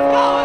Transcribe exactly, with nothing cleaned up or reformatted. Let's go!